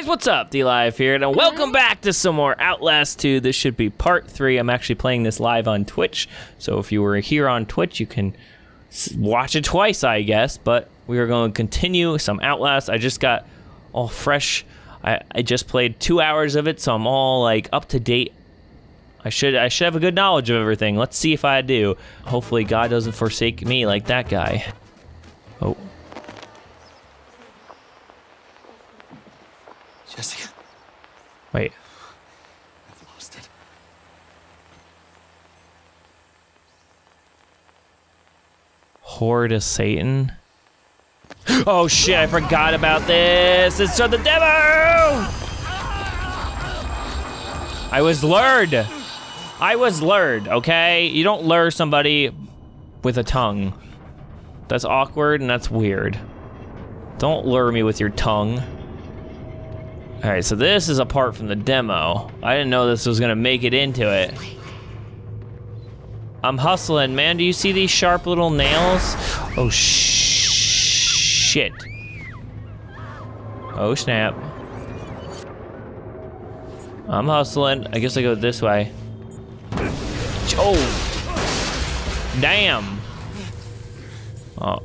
guys, what's up? DLive here, and welcome back to some more Outlast 2. This should be part 3. I'm actually playing this live on Twitch, so if you were here on Twitch, you can watch it twice, I guess, but we are going to continue some Outlast. I just got all fresh. I just played 2 hours of it, so I'm all, like, up to date. I should have a good knowledge of everything. Let's see if I do. Hopefully God doesn't forsake me like that guy. Oh. Jessica. Wait. I've lost it. Whore to Satan? Oh shit, I forgot about this! It's from the devil! I was lured! I was lured, okay? You don't lure somebody with a tongue. That's awkward and that's weird. Don't lure me with your tongue. Alright, so this is apart from the demo. I didn't know this was gonna make it into it. I'm hustling, man. Do you see these sharp little nails? Oh, shit. Oh, snap. I'm hustling. I guess I go this way. Oh! Damn! Oh.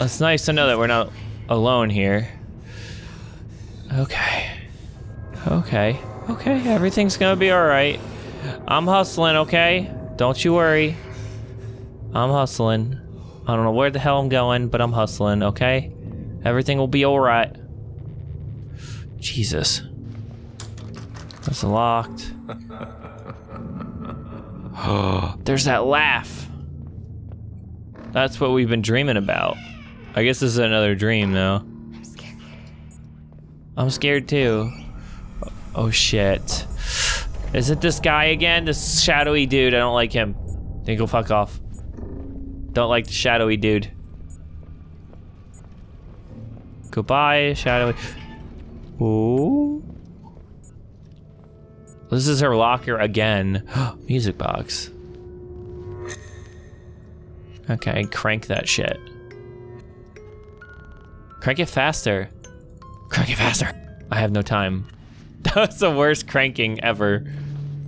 It's nice to know that we're not alone here. Okay, everything's gonna be alright. I'm hustling, okay? Don't you worry. I'm hustling. I don't know where the hell I'm going, but I'm hustling, okay? Everything will be alright. Jesus. That's locked. There's that laugh. That's what we've been dreaming about. I guess this is another dream, though. I'm scared too. Oh shit. Is it this guy again? This shadowy dude, I don't like him. Then go fuck off. Don't like the shadowy dude. Goodbye, shadowy. Ooh. This is her locker again. Music box. Okay, crank that shit. Crank it faster. Crank it faster. I have no time. That was the worst cranking ever.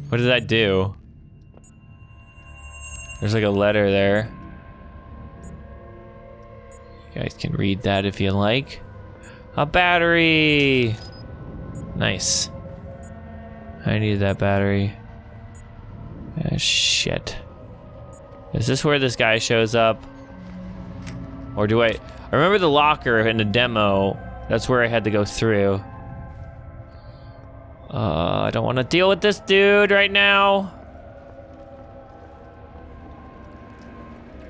What did that do? There's like a letter there. You guys can read that if you like. A battery! Nice. I need that battery. Ah, shit. Is this where this guy shows up? Or do I remember the locker in the demo. That's where I had to go through. I don't want to deal with this dude right now.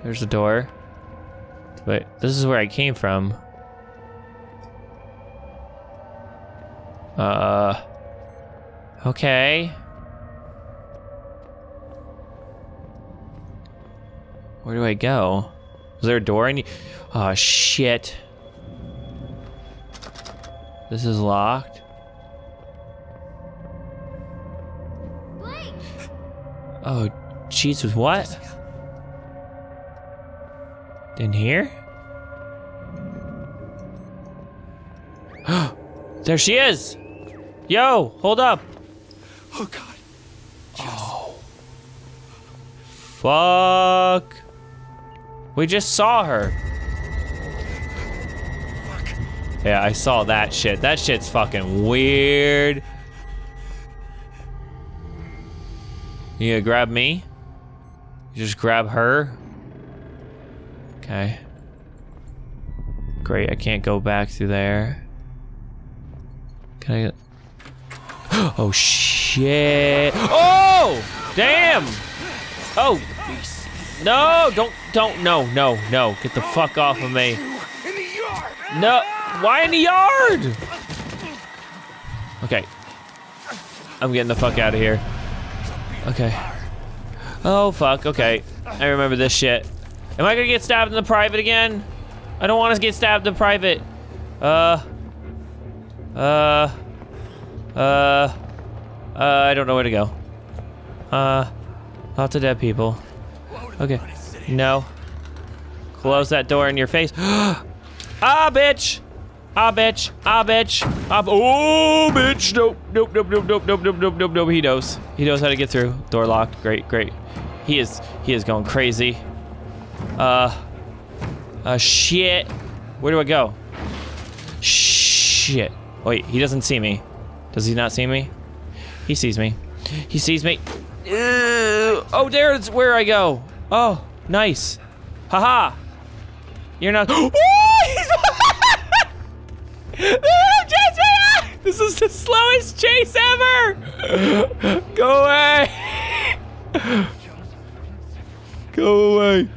There's the door. Wait, this is where I came from. Okay. Where do I go? Is there a door in? Oh shit. This is locked. Blake. Oh, Jesus, what? In here? There she is! Yo, hold up! Oh, God. Oh. Fuck. We just saw her. Yeah, I saw that shit. That shit's fucking weird. You gonna grab me? You just grab her? Okay. Great, I can't go back through there. Can I... Oh, shit. Oh! Damn! Oh! No! Don't, no. Get the fuck off of me. No! Why in the yard? Okay. I'm getting the fuck out of here. Okay. Oh, fuck. Okay. I remember this shit. Am I gonna get stabbed in the private again? I don't want to get stabbed in the private. I don't know where to go. Lots of dead people. Okay. No. Close that door in your face. Ah, bitch! Ah, bitch. Ah, bitch. Ah, oh, bitch. Nope. Nope. Nope. Nope. Nope. Nope. Nope. Nope. Nope. Nope. He knows. He knows how to get through. Door locked. Great. Great. He is going crazy. Shit. Where do I go? Shit. Wait. He doesn't see me. Does he not see me? He sees me. He sees me. Ew. Oh, there's where I go. Oh, nice. Haha. You're not. This is the slowest chase ever. Go away. Go away.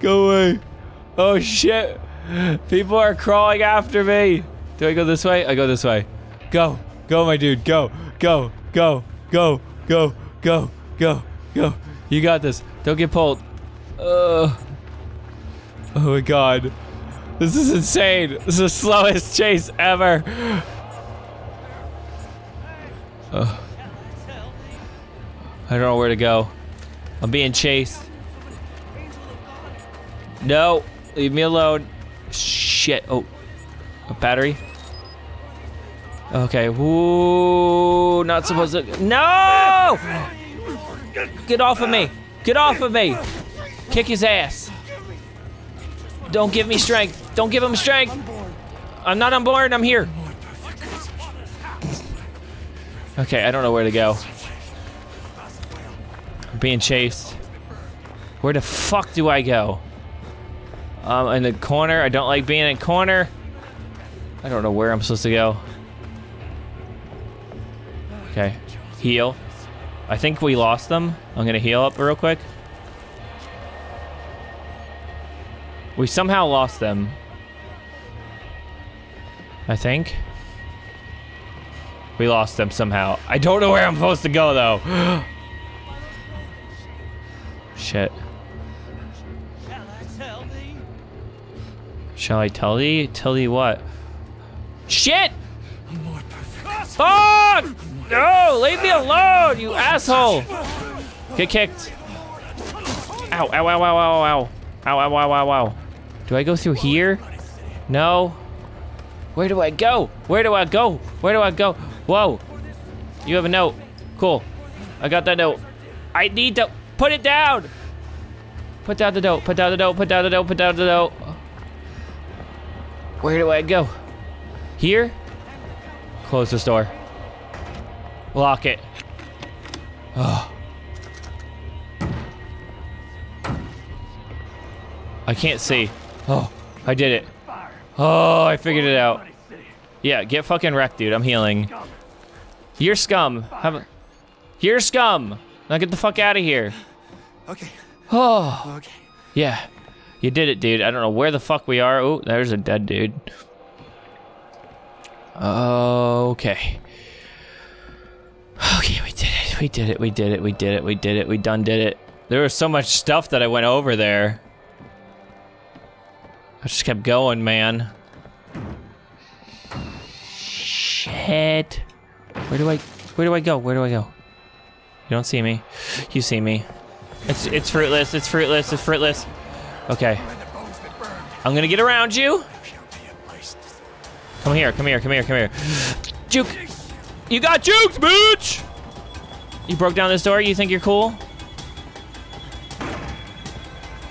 Go away. Oh shit. People are crawling after me. Do I go this way? I go this way. Go. Go, my dude. Go. Go. Go. Go. Go. Go. Go. Go. You got this. Don't get pulled. Oh my god. This is insane. This is the slowest chase ever. I don't know where to go. I'm being chased. No, leave me alone. Shit. Oh, a battery. Okay. Ooh, not supposed to. No! Get off of me. Get off of me. Kick his ass. Don't give me strength. Don't give him strength. I'm not on board. I'm here. Okay, I don't know where to go. I'm being chased. Where the fuck do I go? In the corner. I don't like being in a corner. I don't know where I'm supposed to go. Okay, heal. I think we lost them. I'm gonna heal up real quick. We somehow lost them. I think. We lost them somehow. I don't know where I'm supposed to go though. Shit. Shall I tell thee? Tell thee what? Shit! Fuck! No! Leave me alone, you asshole! Get kicked. Ow, ow, ow, ow, ow, ow. Ow, ow, ow, ow, ow. Do I go through here? No. Where do I go? Where do I go? Where do I go? Whoa. You have a note. Cool. I got that note. I need to put it down. Put down the note. Put down the note. Put down the note. Put down the note. Where do I go? Here? Close this door. Lock it. Oh. I can't see. Oh, I did it. Oh, I figured it out. Yeah, get fucking wrecked, dude. I'm healing. You're scum. You're scum. Now get the fuck out of here. Okay. Oh. Okay. Yeah. You did it, dude. I don't know where the fuck we are. Oh, there's a dead dude. Okay. Okay, we did it. We did it. We did it. We did it. We did it. We done did it. There was so much stuff that I went over there. I just kept going, man. Shit. Where do I go? Where do I go? You don't see me. You see me. It's fruitless. It's fruitless. It's fruitless. Okay. I'm gonna get around you. Come here. Come here. Come here. Come here. Juke. You got juked, bitch. You broke down this door. You think you're cool?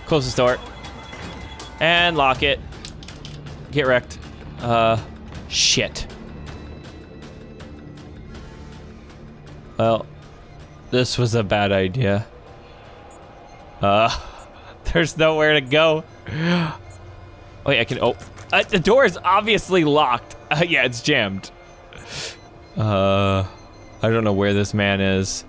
Close this door. And lock it. Get wrecked. Shit. Well, this was a bad idea. There's nowhere to go. Wait, I can, oh. The door is obviously locked. Yeah, it's jammed. I don't know where this man is.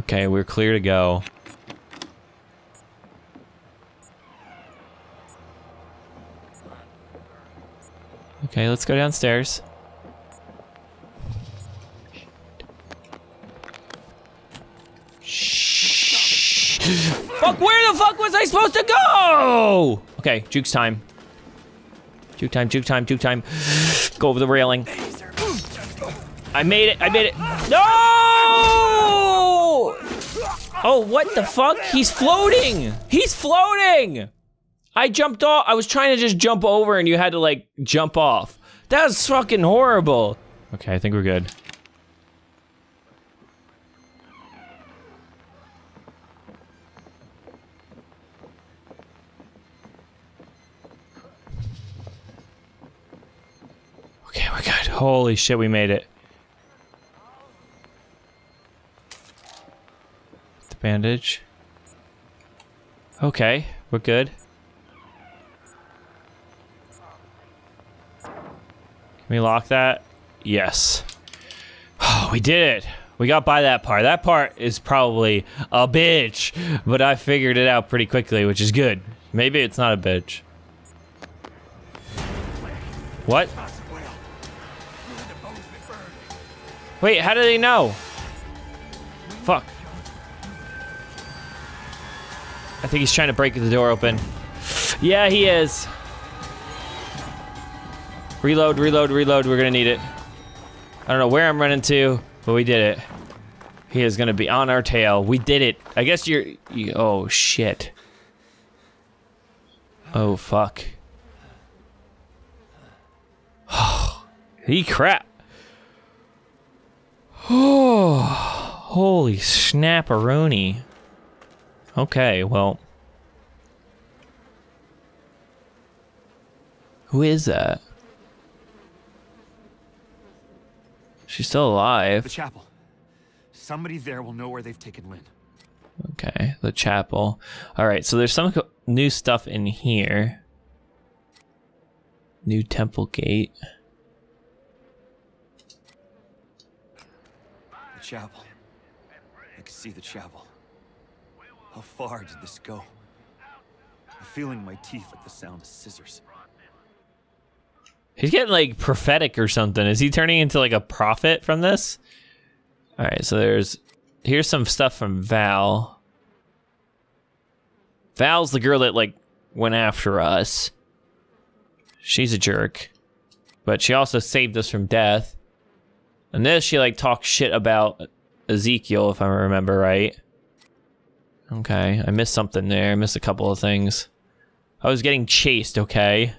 Okay, we're clear to go. Okay, let's go downstairs. Shh. Fuck, where the fuck was I supposed to go? Okay, juke's time. Juke time, juke time, juke time. Go over the railing. I made it, I made it. No! Oh, what the fuck? He's floating! He's floating! I jumped off. I was trying to just jump over and you had to like jump off. That was fucking horrible. Okay, I think we're good. Okay, we're good. Holy shit, we made it. The bandage. Okay, we're good. Can we lock that? Yes. Oh, we did it. We got by that part. That part is probably a bitch, but I figured it out pretty quickly, which is good. Maybe it's not a bitch. What? Wait, how do they know? Fuck. I think he's trying to break the door open. Yeah, he is. Reload, reload, reload. We're gonna need it. I don't know where I'm running to, but we did it. He is gonna be on our tail. We did it. I guess you're... oh, shit. Oh, fuck. Oh, he crap. Oh, holy snapperoni. Okay, well... who is that? She's still alive. The chapel. Somebody there will know where they've taken Lynn. Okay, the chapel. All right, so there's some new stuff in here. New temple gate. The chapel. I can see the chapel. How far did this go? I'm feeling my teeth like the sound of scissors. He's getting like prophetic or something. Is he turning into like a prophet from this? All right, so here's some stuff from Val. Val's the girl that like went after us. She's a jerk, but she also saved us from death. And this, she like talks shit about Ezekiel, if I remember right. Okay, I missed something there. I missed a couple of things. I was getting chased. Okay.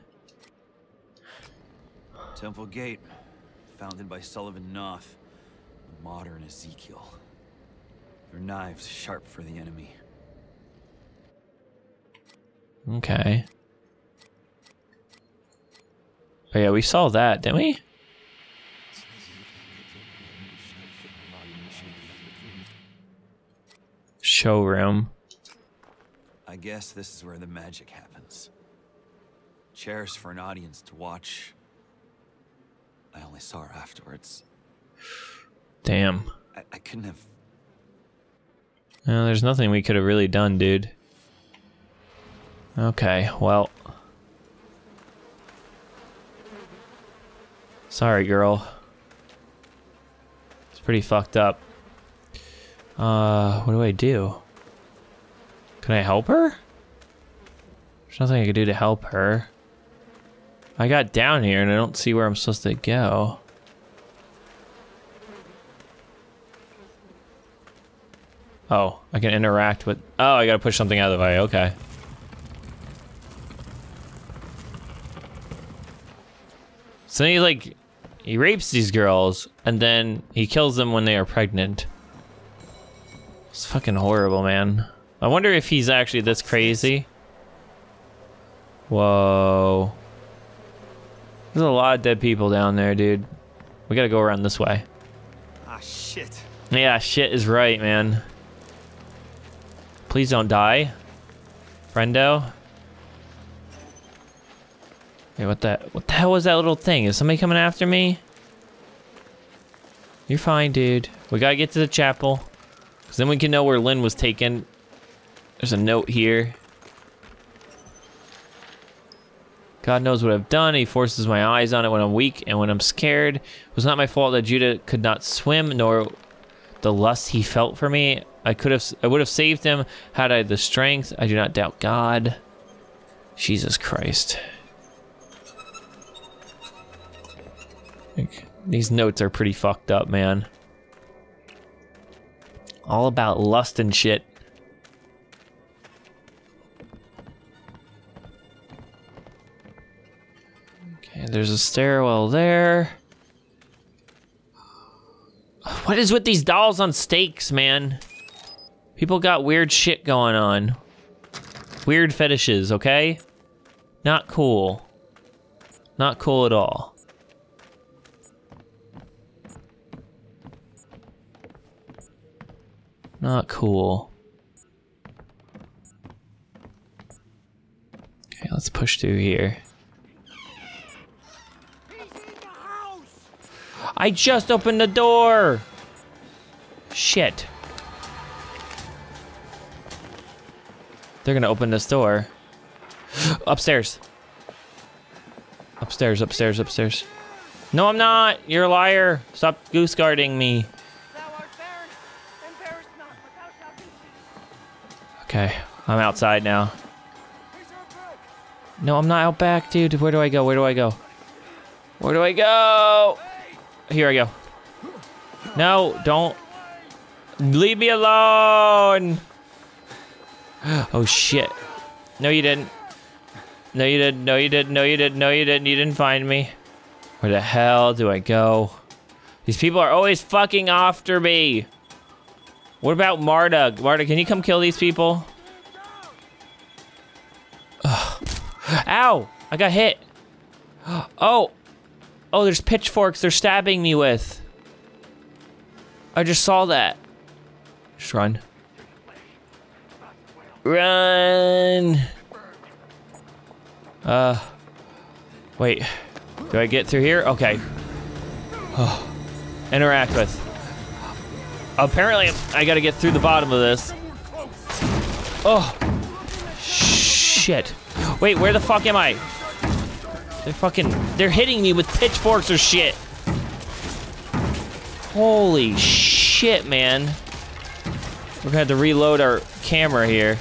Temple Gate, founded by Sullivan Knoth, the modern Ezekiel. Their knives sharp for the enemy. Okay. Oh yeah, we saw that, didn't we? Showroom. I guess this is where the magic happens. Chairs for an audience to watch. I only saw her afterwards. Damn. I couldn't have... well, there's nothing we could have really done, dude. Okay, well... sorry, girl. It's pretty fucked up. What do? Can I help her? There's nothing I can do to help her. I got down here and I don't see where I'm supposed to go. Oh, I can interact with... oh, I gotta push something out of the way, okay. So he like... he rapes these girls and then he kills them when they are pregnant. It's fucking horrible, man. I wonder if he's actually this crazy. Whoa. There's a lot of dead people down there, dude. We gotta go around this way. Ah, shit. Yeah, shit is right, man. Please don't die. Friendo. Hey, what the hell was that little thing? Is somebody coming after me? You're fine, dude. We gotta get to the chapel. Cause then we can know where Lynn was taken. There's a note here. God knows what I've done. He forces my eyes on it when I'm weak and when I'm scared. It was not my fault that Judah could not swim, nor the lust he felt for me. I would have saved him had I the strength. I do not doubt God. Jesus Christ. These notes are pretty fucked up, man. All about lust and shit. Okay, there's a stairwell there. What is with these dolls on stakes, man? People got weird shit going on. Weird fetishes, okay? Not cool. Not cool at all. Not cool. Okay, let's push through here. I just opened the door! Shit. They're gonna open this door. Upstairs. Upstairs, upstairs, upstairs. No, I'm not! You're a liar! Stop goose guarding me. Okay, I'm outside now. No, I'm not out back, dude. Where do I go? Where do I go? Where do I go? Here I go. No, don't. Leave me alone! Oh shit. No you didn't. No you didn't, no you didn't, no you didn't, no you didn't, you didn't find me. Where the hell do I go? These people are always fucking after me. What about Marduk? Marduk, can you come kill these people? Ugh. Ow! I got hit. Oh! Oh, there's pitchforks they're stabbing me with. I just saw that. Just run. Run! Wait. Do I get through here? Okay. Oh. Interact with. Apparently, I gotta get through the bottom of this. Oh. Shit. Wait, where the fuck am I? They're hitting me with pitchforks or shit. Holy shit, man. We're gonna have to reload our camera here.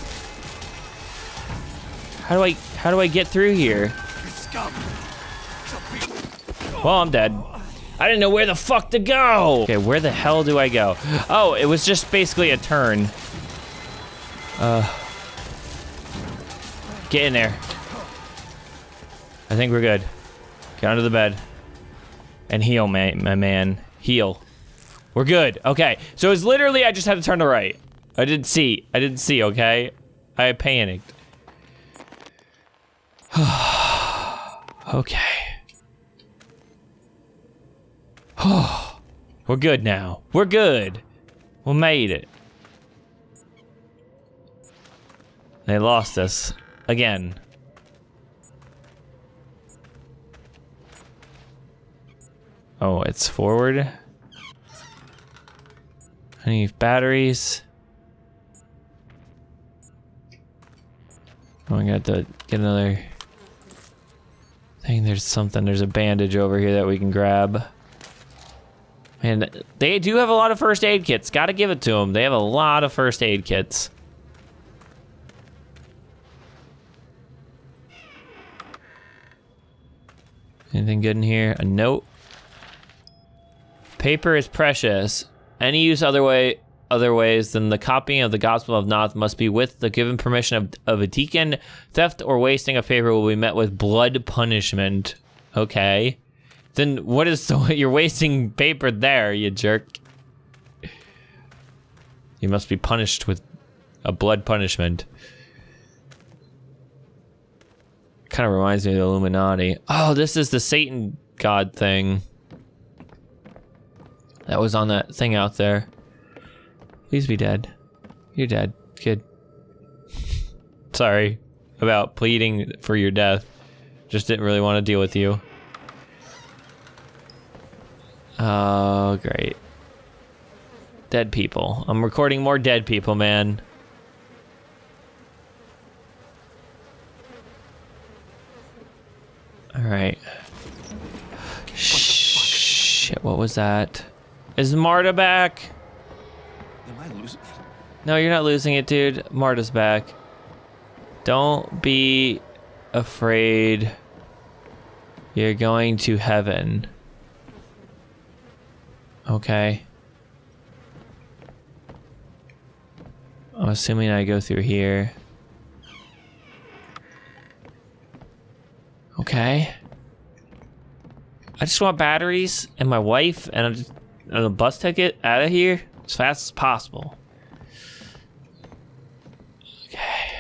How do I get through here? Well, I'm dead. I didn't know where the fuck to go! Okay, where the hell do I go? Oh, it was just basically a turn. Get in there. I think we're good. Get under the bed. And heal, my man. Heal. We're good. Okay. So it's literally, I just had to turn to right. I didn't see, okay? I panicked. Okay. We're good now. We're good. We made it. They lost us. Again. Oh, it's forward. I need batteries. Oh, I got to get another thing. There's something. There's a bandage over here that we can grab. And they do have a lot of first aid kits. Gotta give it to them. They have a lot of first aid kits. Anything good in here? A note. Paper is precious. Any use other ways than the copying of the Gospel of Knoth must be with the given permission of a deacon. Theft or wasting of paper will be met with blood punishment. Okay. Then what is you're wasting paper there, you jerk. You must be punished with a blood punishment. Kind of reminds me of the Illuminati. Oh, this is the Satan God thing. That was on that thing out there. Please be dead. You're dead, kid. Sorry about pleading for your death. Just didn't really want to deal with you. Oh, great. Dead people. I'm recording more dead people, man. Alright. Shit, what was that? Is Marta back? Am I losing it? No, you're not losing it, dude. Marta's back. Don't be afraid. You're going to heaven. Okay. I'm assuming I go through here. Okay. I just want batteries and my wife and a bus ticket out of here as fast as possible. Okay.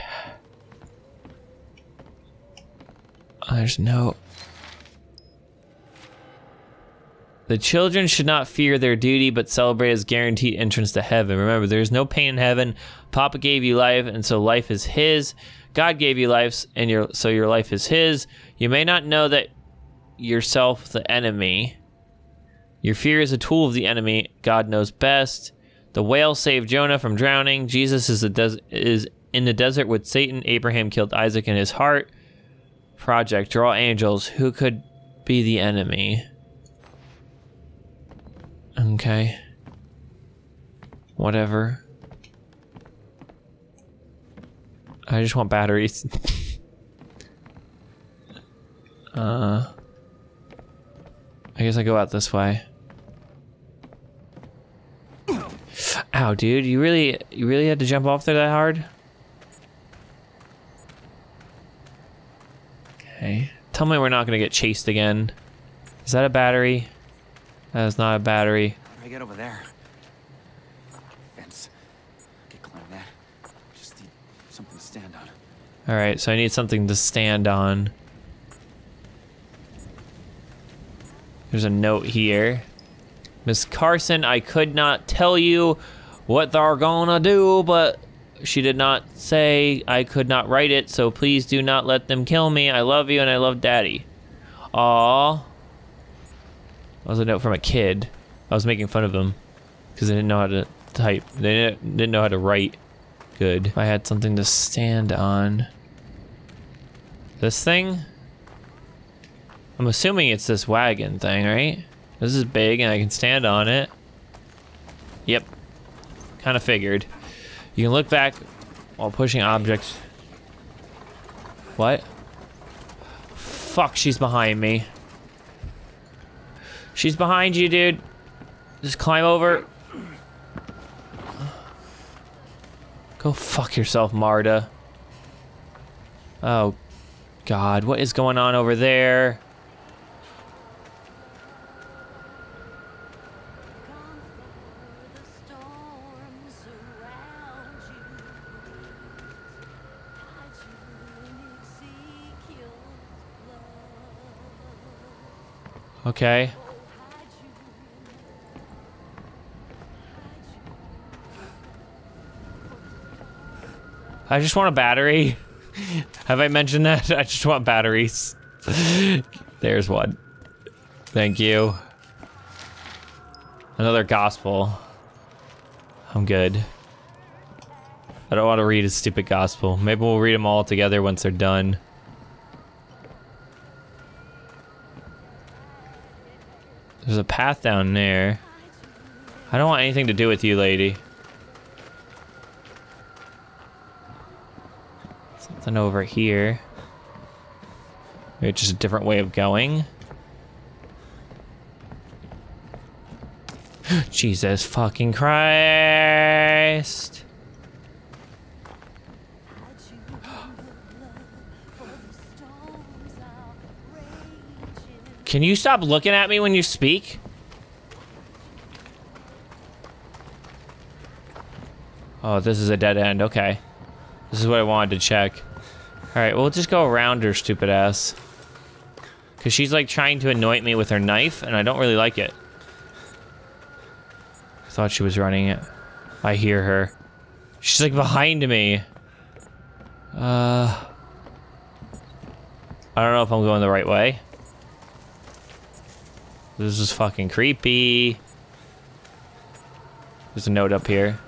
There's no... The children should not fear their duty, but celebrate as guaranteed entrance to heaven. Remember, there is no pain in heaven. Papa gave you life, and so life is his. God gave you life, and so your life is his. You may not know that yourself the enemy. Your fear is a tool of the enemy. God knows best. The whale saved Jonah from drowning. Jesus is in the desert with Satan. Abraham killed Isaac in his heart. Project, draw angels. Who could be the enemy? Okay. Whatever. I just want batteries. I guess I go out this way. Ow, dude, you really had to jump off there that hard? Okay. Tell me we're not gonna get chased again. Is that a battery? That is not a battery. How do I get over there? Fence. I can climb that. Just need something to stand on. Alright, so I need something to stand on. There's a note here. Miss Carson, I could not tell you what they're gonna do, but she did not say I could not write it, so please do not let them kill me. I love you and I love Daddy. Aww. That was a note from a kid. I was making fun of them because they didn't know how to type. They didn't know how to write good. I had something to stand on. This thing? I'm assuming it's this wagon thing, right? This is big and I can stand on it. Yep. Kind of figured. You can look back while pushing objects. What? Fuck, she's behind me. She's behind you, dude. Just climb over. Go fuck yourself, Marta. Oh, God. What is going on over there? Okay. I just want a battery. Have I mentioned that? I just want batteries. There's one. Thank you. Another gospel. I'm good. I don't want to read a stupid gospel. Maybe we'll read them all together once they're done. There's a path down there. I don't want anything to do with you, lady. Something over here. Maybe it's just a different way of going. Jesus fucking Christ! Can you stop looking at me when you speak? Oh, this is a dead end, okay. This is what I wanted to check. Alright, we'll just go around her stupid ass. Cause she's like trying to anoint me with her knife and I don't really like it. I thought she was running it. I hear her. She's like behind me. I don't know if I'm going the right way. This is fucking creepy. There's a note up here.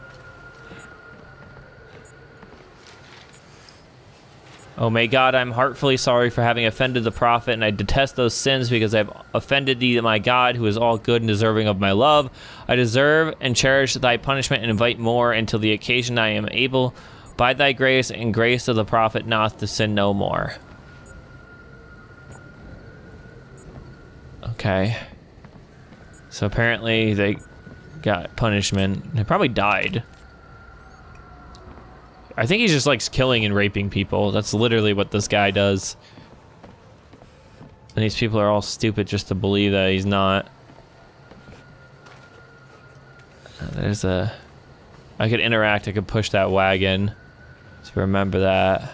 Oh, may God, I'm heartfully sorry for having offended the prophet, and I detest those sins because I've offended thee, my God, who is all good and deserving of my love. I deserve and cherish thy punishment and invite more until the occasion I am able, by thy grace and grace of the prophet Knoth, to sin no more. Okay. So apparently they got punishment. They probably died. I think he just likes killing and raping people. That's literally what this guy does. And these people are all stupid just to believe that he's not. There's a... I could interact, I could push that wagon. So remember that.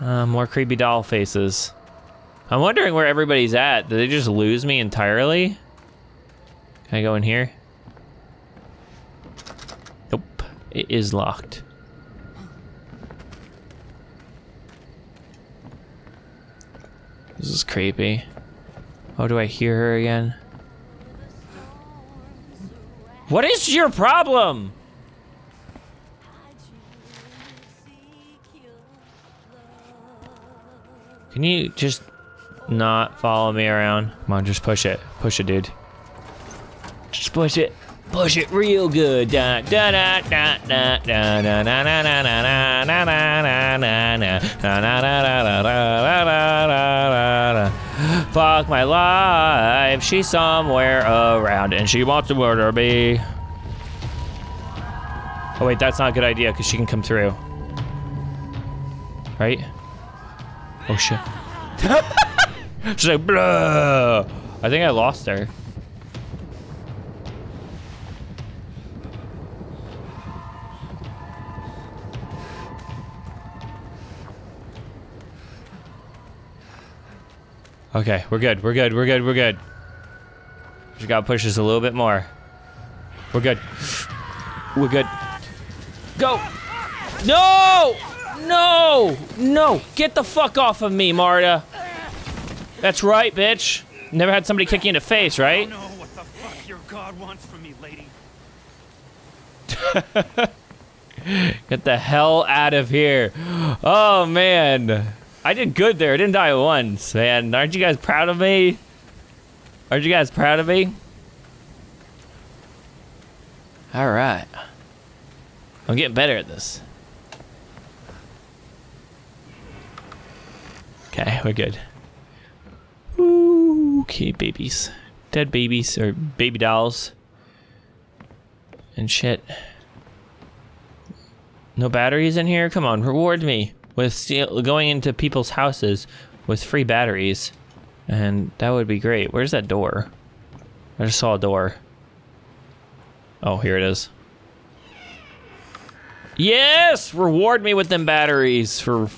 More creepy doll faces. I'm wondering where everybody's at. Did they just lose me entirely? Can I go in here? Nope. It is locked. This is creepy. Oh, do I hear her again? What is your problem? Can you just not follow me around? Come on, just push it. Push it, dude. Just push it. Push it real good. Da da da da da da da da da da da da da da. Fuck my life. She's somewhere around and she wants to murder me. Oh wait, that's not a good idea because she can come through. Right? Oh shit. She's like, blah. I think I lost her. Okay, we're good, we're good, we're good, we're good. Just gotta push this a little bit more. We're good. We're good. Go! No! No! No! Get the fuck off of me, Marta! That's right, bitch! Never had somebody kick you in the face, right? I don't know what the fuck your god wants from me, lady. Get the hell out of here. Oh, man. I did good there, I didn't die once, man. Aren't you guys proud of me? Aren't you guys proud of me? Alright. I'm getting better at this. Okay, we're good. Ooh, okay, babies. Dead babies, or baby dolls. And shit. No batteries in here? Come on, reward me. With going into people's houses with free batteries, and that would be great. Where's that door? I just saw a door. Oh, here it is. Yes! Reward me with them batteries for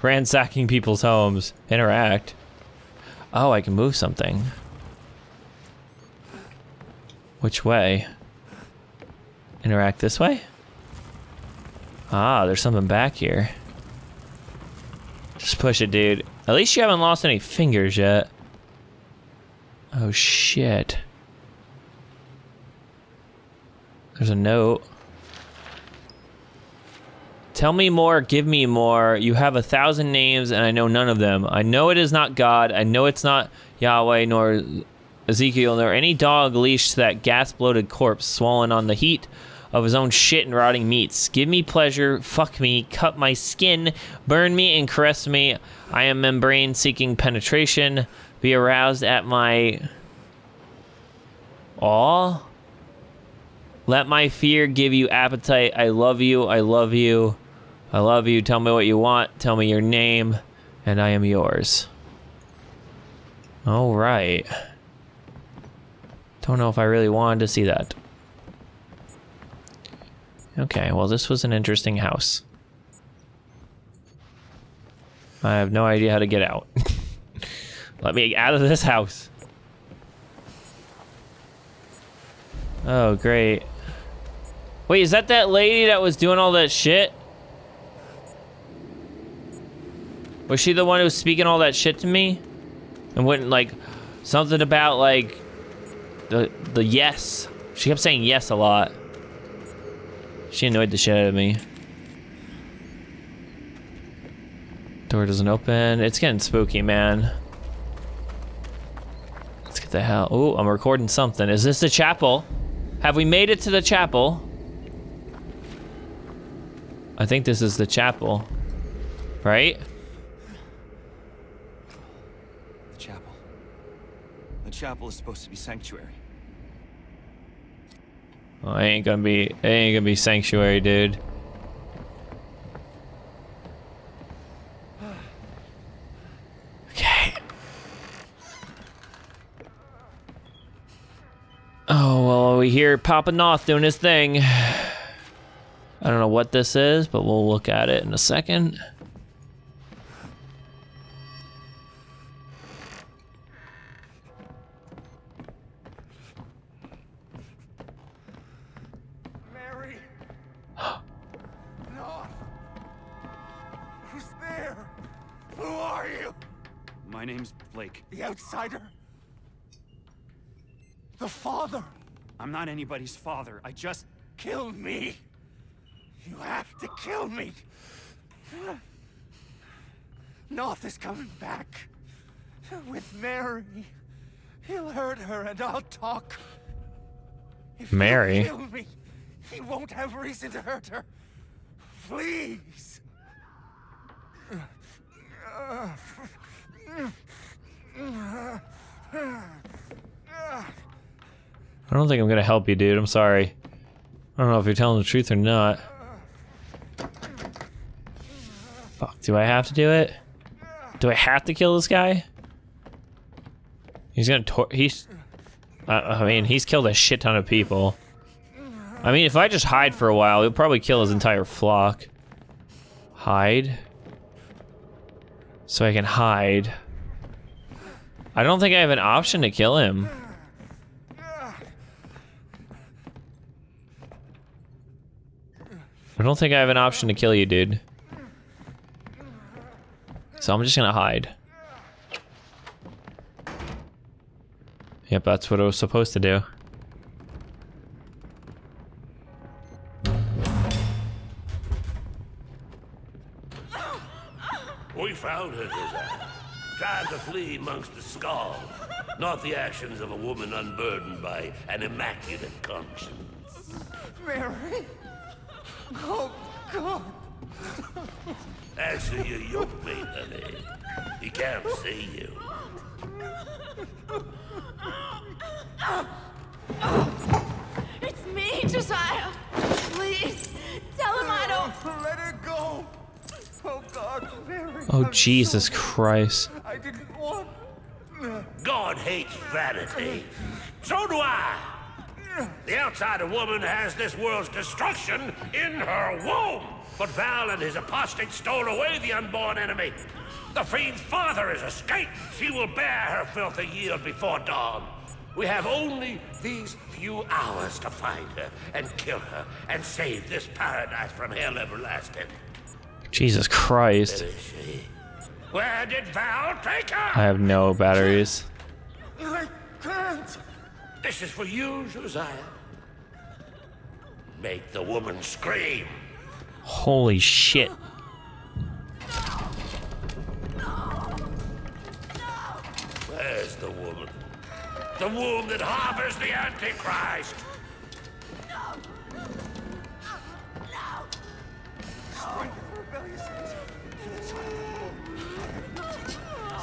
ransacking people's homes. Interact. Oh, I can move something. Which way? Interact this way? Ah, there's something back here. Just push it, dude. At least you haven't lost any fingers yet. Oh, shit. There's a note. Tell me more, give me more. You have 1,000 names and I know none of them. I know it is not God. I know it's not Yahweh, nor Ezekiel, nor any dog leashed to that gas-bloated corpse swollen on the heat of his own shit and rotting meats. Give me pleasure, fuck me, cut my skin, burn me and caress me. I am membrane seeking penetration. Be aroused at my... awe? Let my fear give you appetite. I love you, I love you, I love you. Tell me what you want, tell me your name, and I am yours. Alright. Don't know if I really wanted to see that. Okay, well this was an interesting house. I have no idea how to get out. Let me out of this house. Oh, great. Wait, is that lady that was doing all that shit? Was she the one who was speaking all that shit to me? And wouldn't, like, something about, like, the yes. She kept saying yes a lot. She annoyed the shit out of me. Door doesn't open. It's getting spooky, man. Let's get the hell. Ooh, I'm recording something. Is this the chapel? Have we made it to the chapel? I think this is the chapel. Right? The chapel. The chapel is supposed to be sanctuary. Well, it ain't gonna be sanctuary, dude. we hear Papa Knoth doing his thing. I don't know what this is, but we'll look at it in a second. My name's Blake. The outsider? The father? I'm not anybody's father. I just... Kill me! You have to kill me! Knoth is coming back. With Mary. He'll hurt her and I'll talk. If Mary? You kill me, he won't have reason to hurt her. Please! I don't think I'm gonna help you, dude. I'm sorry. I don't know if you're telling the truth or not. Fuck, do I have to do it? Do I have to kill this guy? He's gonna he's killed a shit ton of people. I mean, if I just hide for a while, he'll probably kill his entire flock. Hide? So I can hide. I don't think I have an option to kill him. I don't think I have an option to kill you, dude. So I'm just gonna hide. Yep, that's what I was supposed to do. We found her, Josiah. Tried to flee amongst the skulls, not the actions of a woman unburdened by an immaculate conscience. Mary? Oh, God. Answer your yoke mate, honey. He can't see you. It's me, Josiah. Please, tell him I don't... Let her go. Oh, God, Mary. Oh, Jesus Christ. I didn't want... God hates vanity. So do I. The outsider woman has this world's destruction in her womb. But Val and his apostate stole away the unborn enemy. The fiend's father is escaped. She will bear her filthy yield before dawn. We have only these few hours to find her and kill her and save this paradise from hell everlasting. Jesus Christ. Where did Val take her? I have no batteries. I can't. This is for you, Josiah. Make the woman scream. Holy shit. No. Where's the woman? The womb that harbors the Antichrist.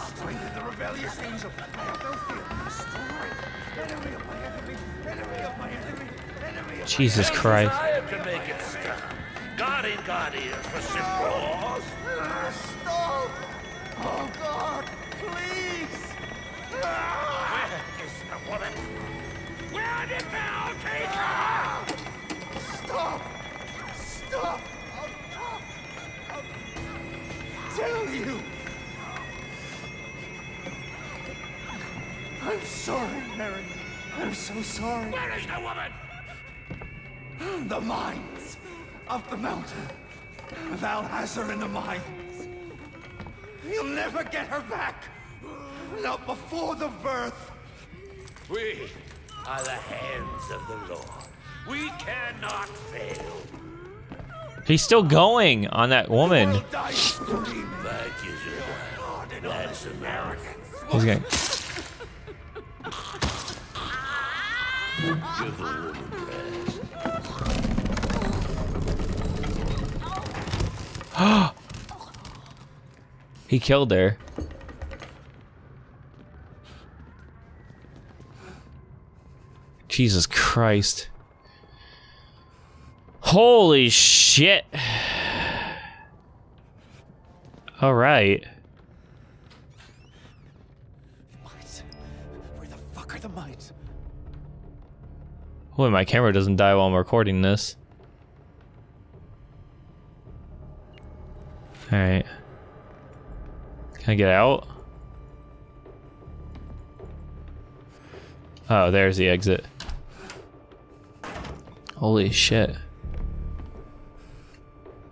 Strengthen the rebellious angel. I have no fear. Strength. Enemy of my enemy. Enemy of my enemy. Enemy of Jesus Christ. I have to make it stop. God ain't got ears for simple laws. Stop! Oh God, please! Where is the woman? Where did thou take her? Stop! Stop! Tell you! I'm sorry, Mary. I'm so sorry. Where is the woman? The mines. Up the mountain. Val has her in the mines. You'll never get her back. Not before the birth. We are the hands of the Lord. We cannot fail. He's still going on that woman. He's going. He killed her. Jesus Christ. Holy shit. All right. Hopefully my camera doesn't die while I'm recording this. Alright. Can I get out? Oh, there's the exit. Holy shit.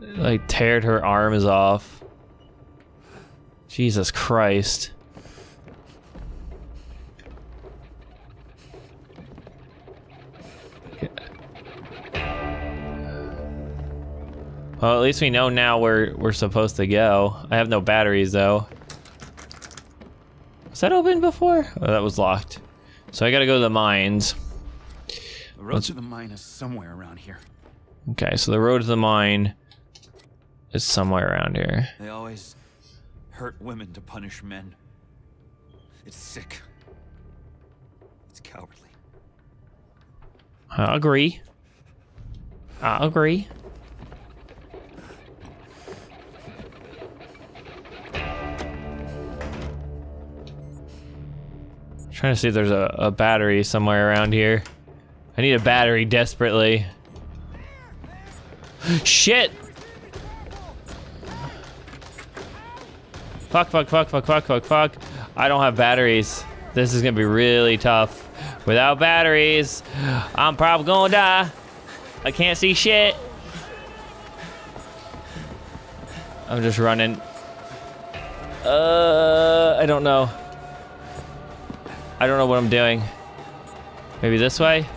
Like, teared her arms off. Jesus Christ. Well, at least we know now where we're supposed to go. I have no batteries, though. Was that open before? Oh, that was locked. So I gotta go to the mines. The road to the mine is somewhere around here. Okay, so the road to the mine is somewhere around here. They always hurt women to punish men. It's sick. It's cowardly. I agree. I agree. Trying to see if there's a battery somewhere around here. I need a battery desperately. Shit! Fuck, fuck, fuck, fuck, fuck, fuck, fuck. I don't have batteries. This is gonna be really tough. Without batteries, I'm probably gonna die. I can't see shit. I'm just running. I don't know. I don't know what I'm doing. Maybe this way?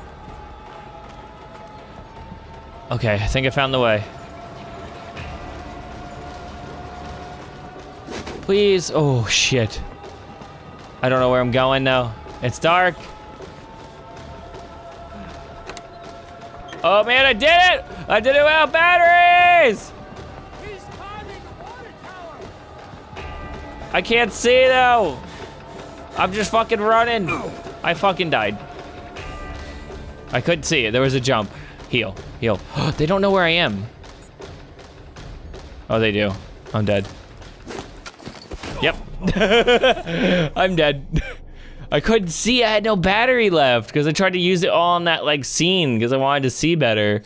Okay, I think I found the way. Please, oh shit. I don't know where I'm going now. It's dark. Oh man, I did it! I did it without batteries! He's climbing the water tower. I can't see though. I'm just fucking running. I fucking died. I couldn't see it. There was a jump. Heal. Heal. They don't know where I am. Oh, they do. I'm dead. Yep. I'm dead. I couldn't see. I had no battery left because I tried to use it all on that like scene because I wanted to see better.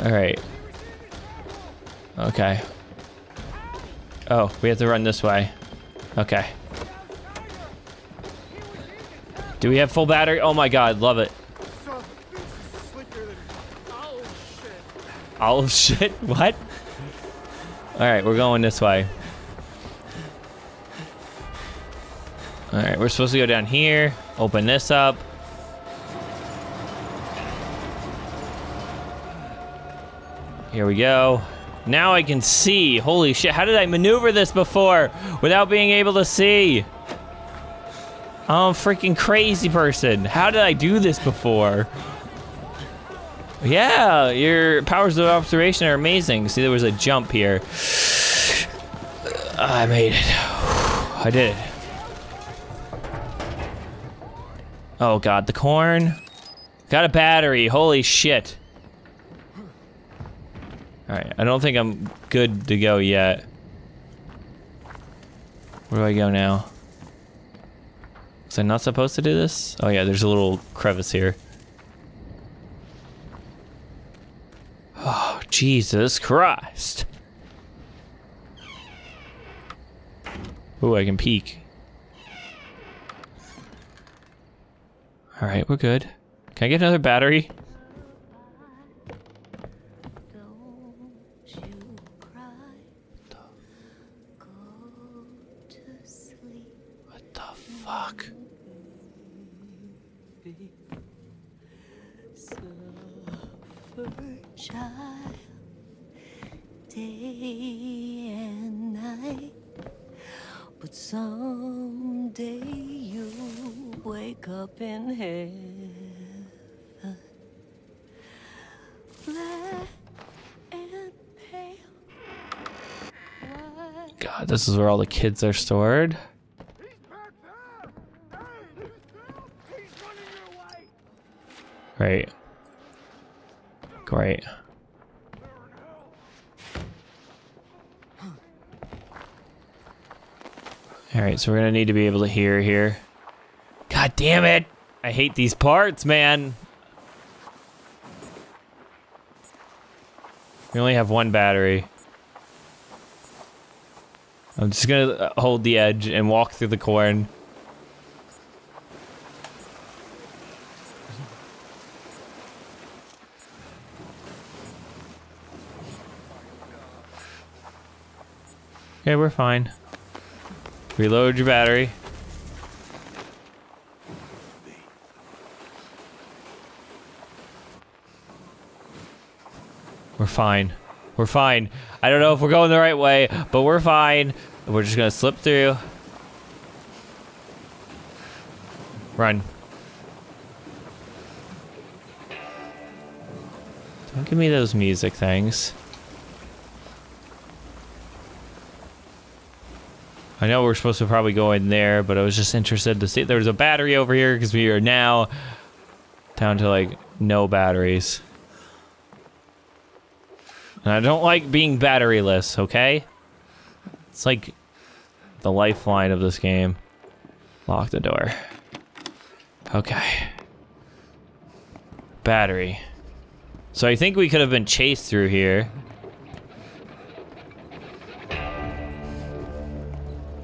All right. Okay. Oh, we have to run this way. Okay. Do we have full battery? Oh my god, love it. Olive shit? What? Alright, we're going this way. Alright, we're supposed to go down here, open this up. Here we go. Now I can see. Holy shit, how did I maneuver this before without being able to see? I'm a freaking crazy person. How did I do this before? Yeah, your powers of observation are amazing. See, there was a jump here. I made it. I did it. Oh god, the corn. Got a battery, holy shit. Alright, I don't think I'm good to go yet. Where do I go now? Was I not supposed to do this? Oh yeah, there's a little crevice here. Oh, Jesus Christ. Ooh, I can peek. Alright, we're good. Can I get another battery? Fuck. Day and night, but someday you wake up in heaven, black and pale. God, this is where all the kids are stored. Right. Great. Alright, so we're gonna need to be able to hear here. God damn it! I hate these parts, man. We only have one battery. I'm just gonna hold the edge and walk through the corn. Okay, we're fine. Reload your battery. We're fine. We're fine. I don't know if we're going the right way, but we're fine. We're just gonna slip through. Run. Don't give me those music things. I know we're supposed to probably go in there, but I was just interested to see if there was a battery over here, because we are now down to like no batteries. And I don't like being batteryless, okay? It's like the lifeline of this game. Lock the door. Okay. Battery. So I think we could have been chased through here.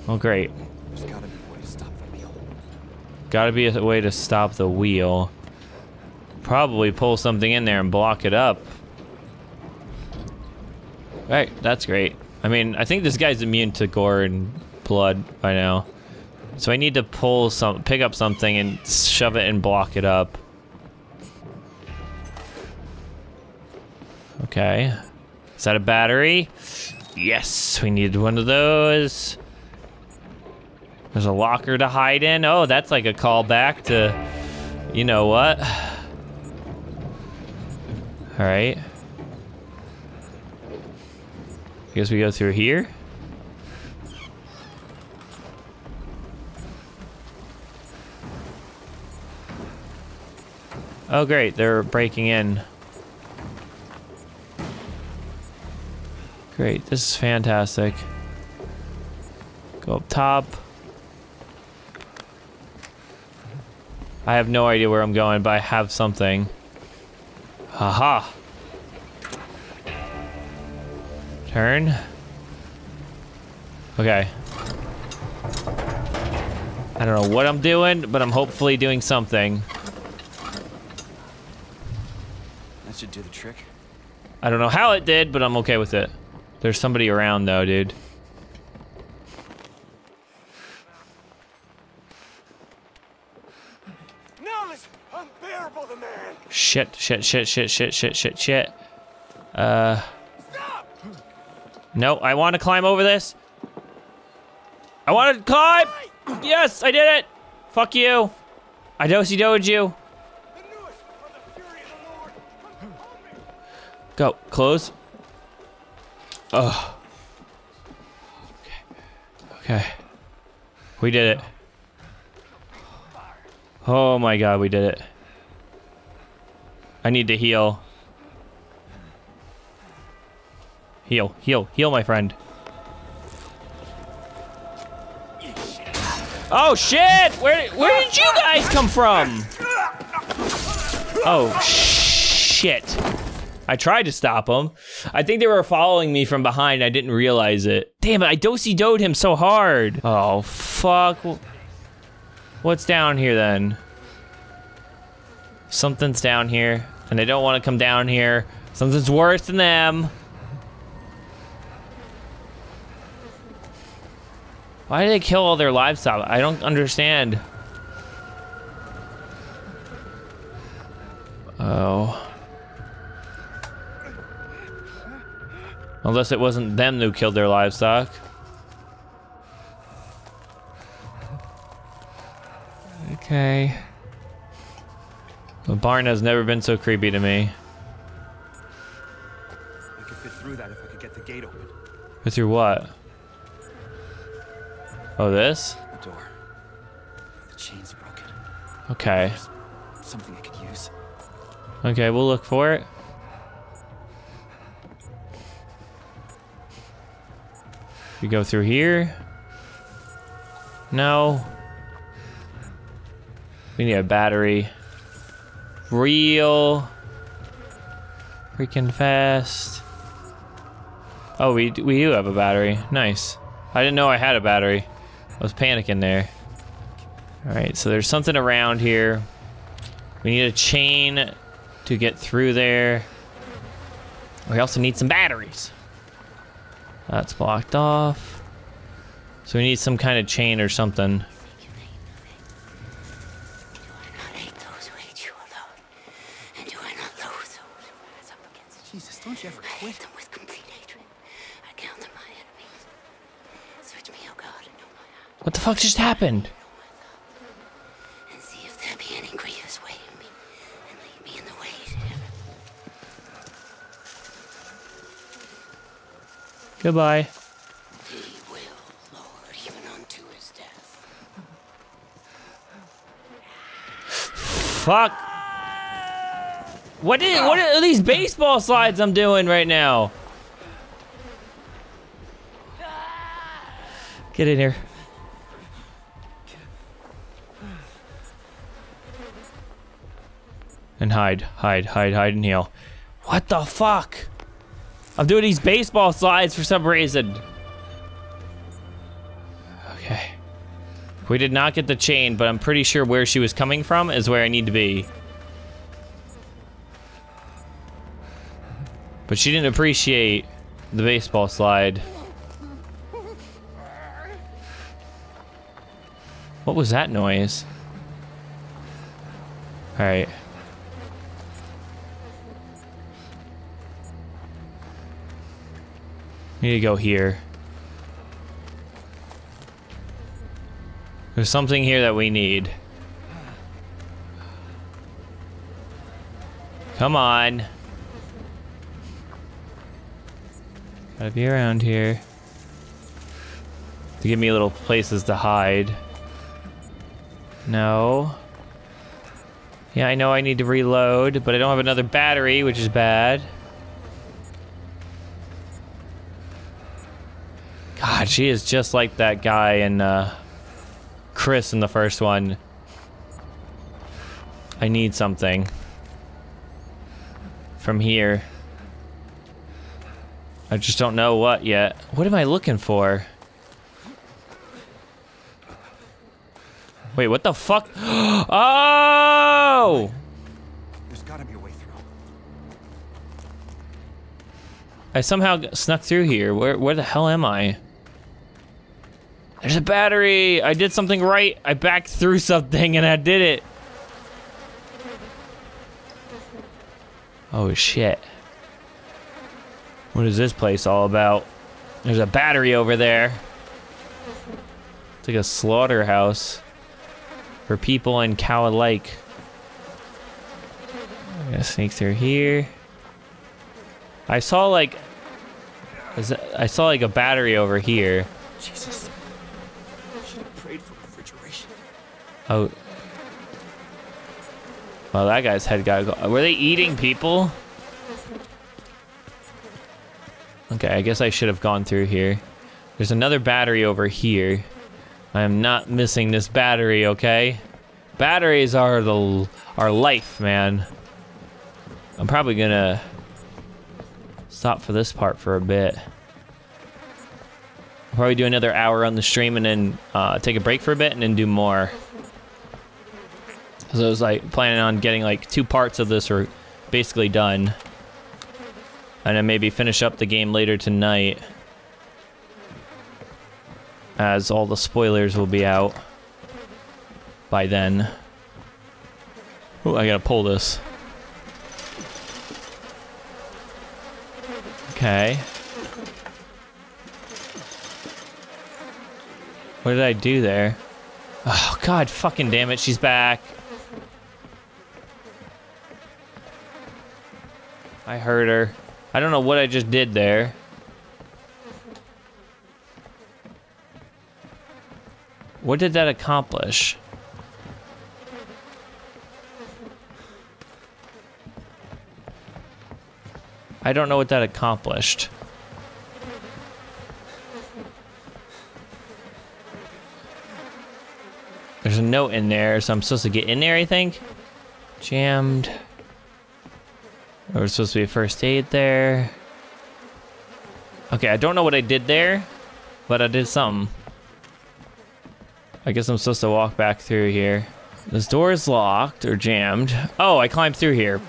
Oh, great. There's gotta be a way to stop the wheel. Gotta be a way to stop the wheel. Probably pull something in there and block it up. Right, that's great. I mean, I think this guy's immune to gore and blood by now. So I need to pick up something and shove it and block it up. Okay. Is that a battery? Yes, we need one of those. There's a locker to hide in. Oh, that's like a callback to, you know what? All right. I guess we go through here. Oh, great. They're breaking in. Great. This is fantastic. Go up top. I have no idea where I'm going, but I have something. Haha. Turn. Okay. I don't know what I'm doing, but I'm hopefully doing something. That should do the trick. I don't know how it did, but I'm okay with it. There's somebody around though, dude. Now it's unbearable, the man. Shit, shit, shit, shit, shit, shit, shit, shit. No, I want to climb over this. I want to climb! Yes, I did it! Fuck you. I dosey-doed you. Go. Close. Oh. Okay. Okay. We did it. Oh my god, we did it. I need to heal. Heal, heal, heal, my friend. Oh shit! Where did you guys come from? Oh shit! I tried to stop him. I think they were following me from behind. I didn't realize it. Damn it! I dosey-doed him so hard. Oh fuck! What's down here then? Something's down here, and they don't want to come down here. Something's worse than them. Why do they kill all their livestock? I don't understand. Oh. Unless it wasn't them who killed their livestock. Okay. The barn has never been so creepy to me. I could fit through that if I could get the gate open. Fit through what? Oh, this? The door. The chain's broken. Okay. There's something I could use. Okay, we'll look for it. We go through here. No. We need a battery. Real freaking fast. Oh, we do have a battery. Nice. I didn't know I had a battery. I was panicking there. Alright, so there's something around here. We need a chain to get through there. We also need some batteries. That's blocked off. So we need some kind of chain or something. Jesus, don't you ever quit. What the fuck just happened? Goodbye. He will, Lord, even unto his death. Fuck. What are these baseball slides I'm doing right now? Get in here. And hide and heal. What the fuck? I'm doing these baseball slides for some reason. Okay. We did not get the chain, but I'm pretty sure where she was coming from is where I need to be. But she didn't appreciate the baseball slide. What was that noise? Alright. We need to go here. There's something here that we need. Come on. Gotta be around here. To give me little places to hide. No. Yeah, I know I need to reload, but I don't have another battery, which is bad. God, she is just like that guy and Chris in the first one. I need something from here. I just don't know what yet. What am I looking for? Wait, what the fuck? Oh! There's gotta be a way through. I somehow snuck through here. Where the hell am I? There's a battery! I did something right! I backed through something and I did it! Oh shit. What is this place all about? There's a battery over there. It's like a slaughterhouse. For people and cow alike. I'm gonna sneak through here. I saw like... I saw like a battery over here. Jesus. Oh. Well, that guy's head gotta go. Were they eating people? Okay, I guess I should have gone through here. There's another battery over here. I am not missing this battery, okay? Batteries are our life, man. I'm probably gonna stop for this part for a bit. I'll probably do another hour on the stream and then take a break for a bit and then do more. So I was like planning on getting like 2 parts of this or basically done. And then maybe finish up the game later tonight. As all the spoilers will be out by then. Oh, I gotta pull this. Okay. What did I do there? Oh god, fucking damn it, she's back. I heard her. I don't know what I just did there. What did that accomplish? I don't know what that accomplished. There's a note in there, so I'm supposed to get in there, I think? Jammed. There was supposed to be a first aid there. Okay, I don't know what I did there, but I did something. I guess I'm supposed to walk back through here. This door is locked or jammed. Oh, I climbed through here.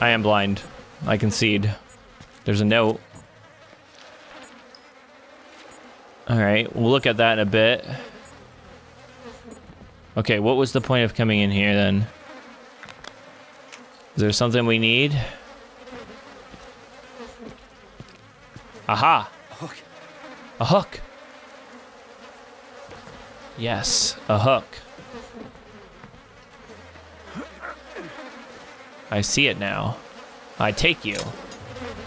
I am blind. I concede. There's a note. Alright, we'll look at that in a bit. Okay, what was the point of coming in here then? Is there something we need? Aha! A hook. A hook! Yes, a hook. I see it now. I take you.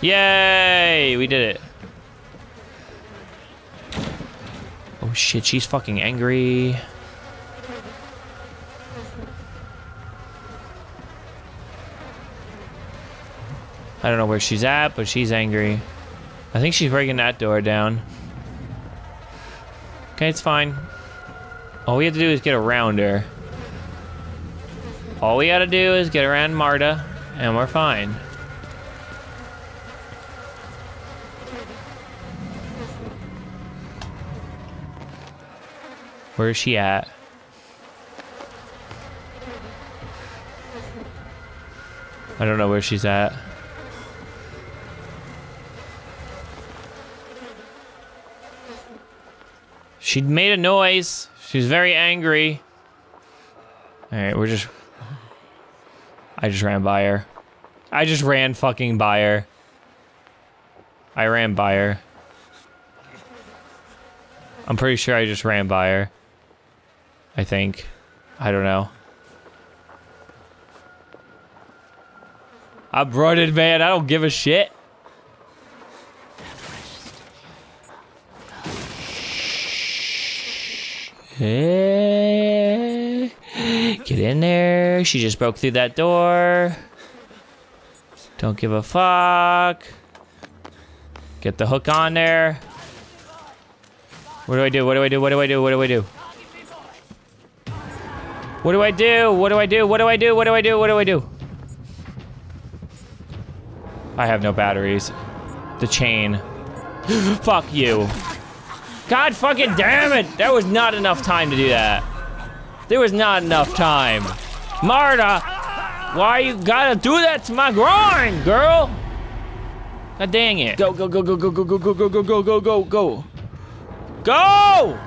Yay! We did it. Oh shit, she's fucking angry. I don't know where she's at, but she's angry. I think she's breaking that door down. Okay, it's fine. All we have to do is get around her. All we gotta do is get around Marta, and we're fine. Where is she at? I don't know where she's at. She made a noise. She's very angry. Alright, we're just... I just ran by her. I just ran fucking by her. I ran by her. I'm pretty sure I just ran by her. I think. I don't know. I'm running, man. I don't give a shit. Get in there. She just broke through that door. Don't give a fuck. Get the hook on there. What do I do? What do I do? What do I do? What do I do? What do I do? What do I do? What do I do? What do I do? What do I do? I have no batteries. The chain. Fuck you. God fucking damn it! There was not enough time to do that. There was not enough time. Marta! Why you gotta do that to my groin, girl? God dang it. Go, go, go, go, go, go, go, go, go, go, go, go, go, go. Go!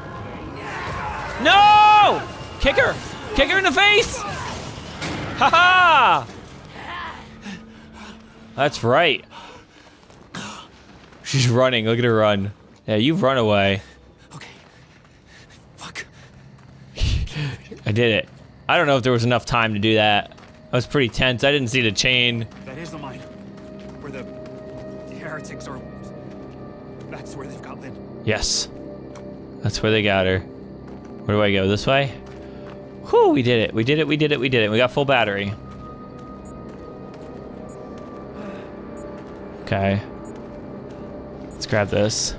No! Kick her! Kick her in the face! Ha ha! That's right. She's running, look at her run. Yeah, you've run away. Okay. Fuck. I did it. I don't know if there was enough time to do that. I was pretty tense. I didn't see the chain. That is the mine. Where the heretics are. That's where they've got Lynn. Yes. That's where they got her. Where do I go? This way? Whew, we did it. We did it. We did it. We did it. We got full battery. Okay. Let's grab this.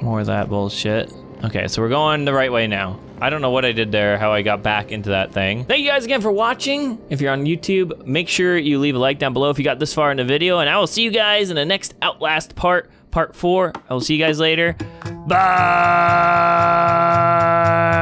More of that bullshit. Okay, so we're going the right way now. I don't know what I did there, how I got back into that thing. Thank you guys again for watching. If you're on YouTube, make sure you leave a like down below if you got this far in the video, and I will see you guys in the next Outlast part, part 4. I will see you guys later. Bye!